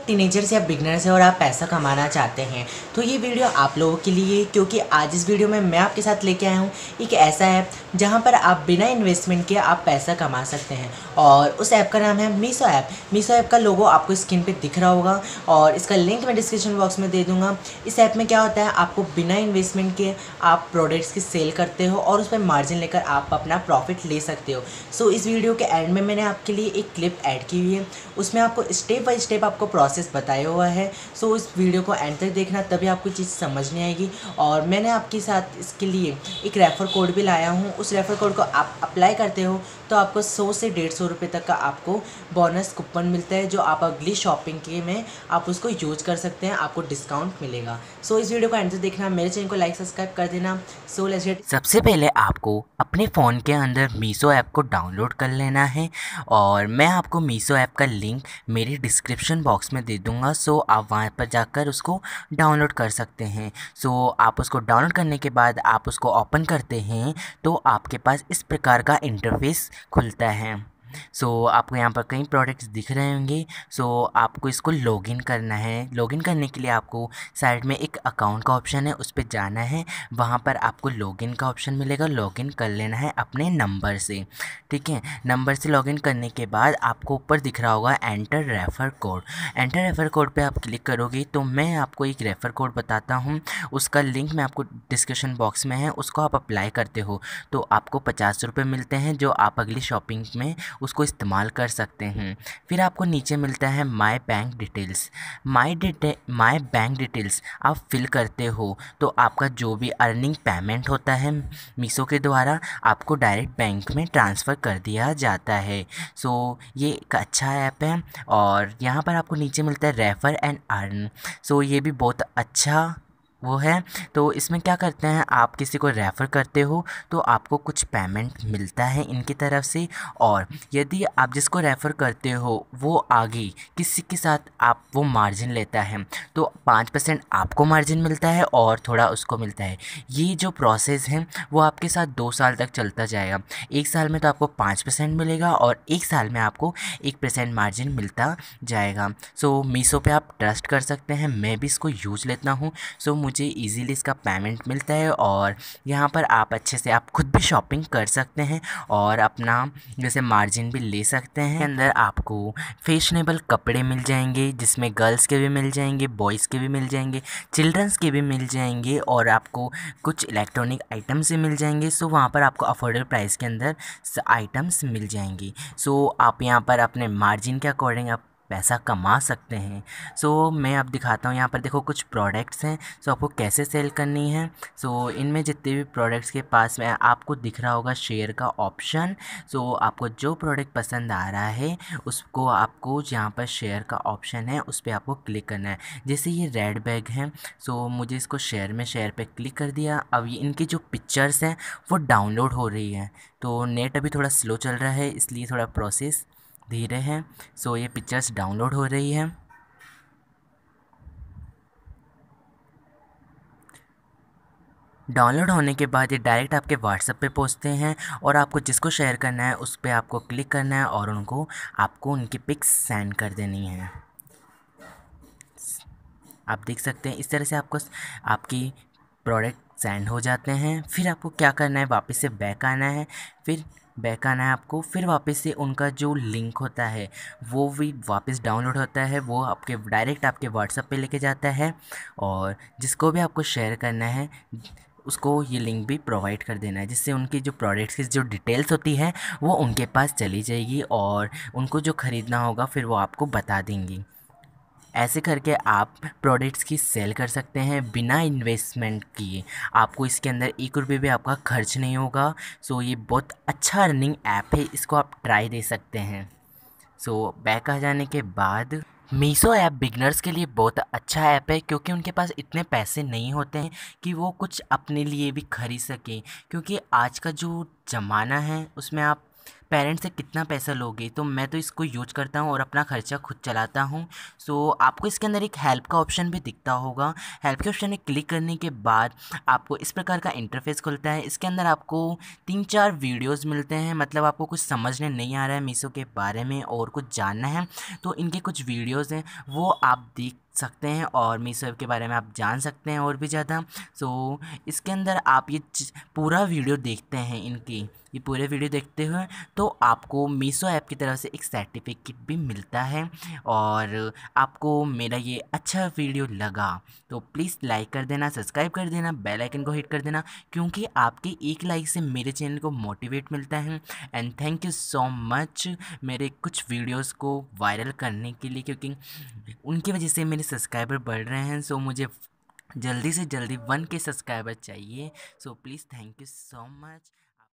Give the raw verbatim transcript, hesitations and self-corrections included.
आप टीनेजर्स या बिगनर्स हैं और आप पैसा कमाना चाहते हैं तो ये वीडियो आप लोगों के लिए, क्योंकि आज इस वीडियो में मैं आपके साथ लेके आया हूँ एक ऐसा ऐप जहाँ पर आप बिना इन्वेस्टमेंट के आप पैसा कमा सकते हैं। और उस ऐप का नाम है मीशो ऐप। मीशो ऐप का लोगो आपको स्क्रीन पर दिख रहा होगा और इसका लिंक मैं डिस्क्रिप्शन बॉक्स में दे दूँगा। इस ऐप में क्या होता है, आपको बिना इन्वेस्टमेंट के आप प्रोडक्ट्स की सेल करते हो और उस पर मार्जिन लेकर आप अपना प्रॉफिट ले सकते हो। सो so, इस वीडियो के एंड में मैंने आपके लिए एक क्लिप ऐड की हुई है, उसमें आपको स्टेप बाय स्टेप आपको प्रोसेस बताया हुआ है। सो so, इस वीडियो को एंड तक देखना, तभी आपको चीज़ समझ में आएगी। और मैंने आपके साथ इसके लिए एक रेफ़र कोड भी लाया हूँ। उस रेफ़र कोड को आप अप्लाई करते हो तो आपको सौ से डेढ़ सौ रुपये तक का आपको बोनस कूपन मिलता है, जो आप अगली शॉपिंग के में आप उसको यूज कर सकते हैं, आपको डिस्काउंट मिलेगा। सो so, इस वीडियो को एंड तक देखना, मेरे चैनल को लाइक सब्सक्राइब कर देना। So let's get. सबसे पहले आपको अपने फ़ोन के अंदर मीशो ऐप को डाउनलोड कर लेना है और मैं आपको मीशो ऐप का लिंक मेरी डिस्क्रिप्शन बॉक्स में दे दूंगा। सो आप वहां पर जाकर उसको डाउनलोड कर सकते हैं। सो आप उसको डाउनलोड करने के बाद आप उसको ओपन करते हैं तो आपके पास इस प्रकार का इंटरफेस खुलता है। सो so, आपको यहाँ पर कई प्रोडक्ट्स दिख रहे होंगे। सो so, आपको इसको लॉगिन करना है। लॉगिन करने के लिए आपको साइड में एक अकाउंट का ऑप्शन है, उस पर जाना है। वहाँ पर आपको लॉगिन का ऑप्शन मिलेगा, लॉगिन कर लेना है अपने नंबर से। ठीक है, नंबर से लॉगिन करने के बाद आपको ऊपर दिख रहा होगा enter refer code. Enter refer code पे आप क्लिक करोगे तो मैं आपको एक रेफ़र कोड बताता हूँ, उसका लिंक मैं आपको डिस्क्रिप्शन बॉक्स में है, उसको आप अप्लाई करते हो तो आपको पचास रुपये मिलते हैं, जो आप अगली शॉपिंग में उसको इस्तेमाल कर सकते हैं। फिर आपको नीचे मिलता है माय बैंक डिटेल्स। माय डिटे माय बैंक डिटेल्स आप फिल करते हो तो आपका जो भी अर्निंग पेमेंट होता है मीशो के द्वारा आपको डायरेक्ट बैंक में ट्रांसफ़र कर दिया जाता है। सो ये एक अच्छा ऐप है। और यहाँ पर आपको नीचे मिलता है रेफ़र एंड अर्न। सो ये भी बहुत अच्छा वो है। तो इसमें क्या करते हैं, आप किसी को रेफ़र करते हो तो आपको कुछ पेमेंट मिलता है इनकी तरफ से, और यदि आप जिसको रेफ़र करते हो वो आगे किसी के साथ आप वो मार्जिन लेता है तो पाँच परसेंट आपको मार्जिन मिलता है और थोड़ा उसको मिलता है। ये जो प्रोसेस है वो आपके साथ दो साल तक चलता जाएगा। एक साल में तो आपको पाँच परसेंट मिलेगा और एक साल में आपको एक परसेंट मार्जिन मिलता जाएगा। सो मीशो पे आप ट्रस्ट कर सकते हैं। मैं भी इसको यूज लेता हूँ। सो मुझे इजीली इसका पेमेंट मिलता है और यहाँ पर आप अच्छे से आप खुद भी शॉपिंग कर सकते हैं और अपना जैसे मार्जिन भी ले सकते हैं। अंदर आपको फैशनेबल कपड़े मिल जाएंगे, जिसमें गर्ल्स के भी मिल जाएंगे, बॉयज़ के भी मिल जाएंगे, चिल्ड्रंस के भी मिल जाएंगे और आपको कुछ इलेक्ट्रॉनिक आइटम्स भी मिल जाएंगे। सो वहाँ पर आपको अफोर्डेबल प्राइस के अंदर आइटम्स मिल जाएंगी। सो आप यहाँ पर अपने मार्जिन के अकॉर्डिंग आप पैसा कमा सकते हैं। सो so, मैं अब दिखाता हूँ। यहाँ पर देखो कुछ प्रोडक्ट्स हैं। सो so, आपको कैसे सेल करनी है। सो so, इनमें जितने भी प्रोडक्ट्स के पास में आपको दिख रहा होगा शेयर का ऑप्शन। सो so, आपको जो प्रोडक्ट पसंद आ रहा है उसको आपको यहाँ पर शेयर का ऑप्शन है उस पर आपको क्लिक करना है। जैसे ये रेड बैग है, सो so, मुझे इसको शेयर में शेयर पर क्लिक कर दिया। अब ये इनकी जो पिक्चर्स हैं वो डाउनलोड हो रही है। तो नेट अभी थोड़ा स्लो चल रहा है इसलिए थोड़ा प्रोसेस धीरे हैं। सो ये पिक्चर्स डाउनलोड हो रही है। डाउनलोड होने के बाद ये डायरेक्ट आपके व्हाट्सएप पे पहुंचते हैं और आपको जिसको शेयर करना है उस पर आपको क्लिक करना है और उनको आपको उनकी पिक्स सेंड कर देनी है। आप देख सकते हैं इस तरह से आपको आपकी प्रोडक्ट सेंड हो जाते हैं। फिर आपको क्या करना है, वापस से बैक आना है। फिर बैक आना है आपको, फिर वापस से उनका जो लिंक होता है वो भी वापस डाउनलोड होता है, वो आपके डायरेक्ट आपके व्हाट्सएप पे लेके जाता है। और जिसको भी आपको शेयर करना है उसको ये लिंक भी प्रोवाइड कर देना है, जिससे उनकी जो प्रोडक्ट्स की जो डिटेल्स होती है वो उनके पास चली जाएगी और उनको जो ख़रीदना होगा फिर वो आपको बता देंगी। ऐसे करके आप प्रोडक्ट्स की सेल कर सकते हैं बिना इन्वेस्टमेंट किए। आपको इसके अंदर एक रुपये भी आपका खर्च नहीं होगा। सो ये बहुत अच्छा अर्निंग ऐप है, इसको आप ट्राई दे सकते हैं। सो बैक आ जाने के बाद मीशो ऐप बिगनर्स के लिए बहुत अच्छा ऐप है, क्योंकि उनके पास इतने पैसे नहीं होते हैं कि वो कुछ अपने लिए भी खरीद सकें। क्योंकि आज का जो ज़माना है उसमें आप पेरेंट्स से कितना पैसा लोगे। तो मैं तो इसको यूज करता हूँ और अपना खर्चा खुद चलाता हूँ। सो आपको इसके अंदर एक हेल्प का ऑप्शन भी दिखता होगा। हेल्प के ऑप्शन में क्लिक करने के बाद आपको इस प्रकार का इंटरफेस खुलता है। इसके अंदर आपको तीन चार वीडियोस मिलते हैं, मतलब आपको कुछ समझने नहीं आ रहा है मीशो के बारे में और कुछ जानना है तो इनके कुछ वीडियोस हैं वो आप देख सकते हैं और मीशो ऐप के बारे में आप जान सकते हैं और भी ज़्यादा। सो इसके अंदर आप ये पूरा वीडियो देखते हैं, इनकी ये पूरे वीडियो देखते हुए तो आपको मीशो ऐप की तरफ से एक सर्टिफिकेट भी मिलता है। और आपको मेरा ये अच्छा वीडियो लगा तो प्लीज़ लाइक कर देना, सब्सक्राइब कर देना, बेल आइकन को हिट कर देना, क्योंकि आपके एक लाइक से मेरे चैनल को मोटिवेट मिलता है। And thank you so much मेरे कुछ वीडियोज़ को वायरल करने के लिए, क्योंकि उनकी वजह से मेरे सब्सक्राइबर बढ़ रहे हैं। सो मुझे जल्दी से जल्दी वन के सब्सक्राइबर चाहिए। So please thank you so much.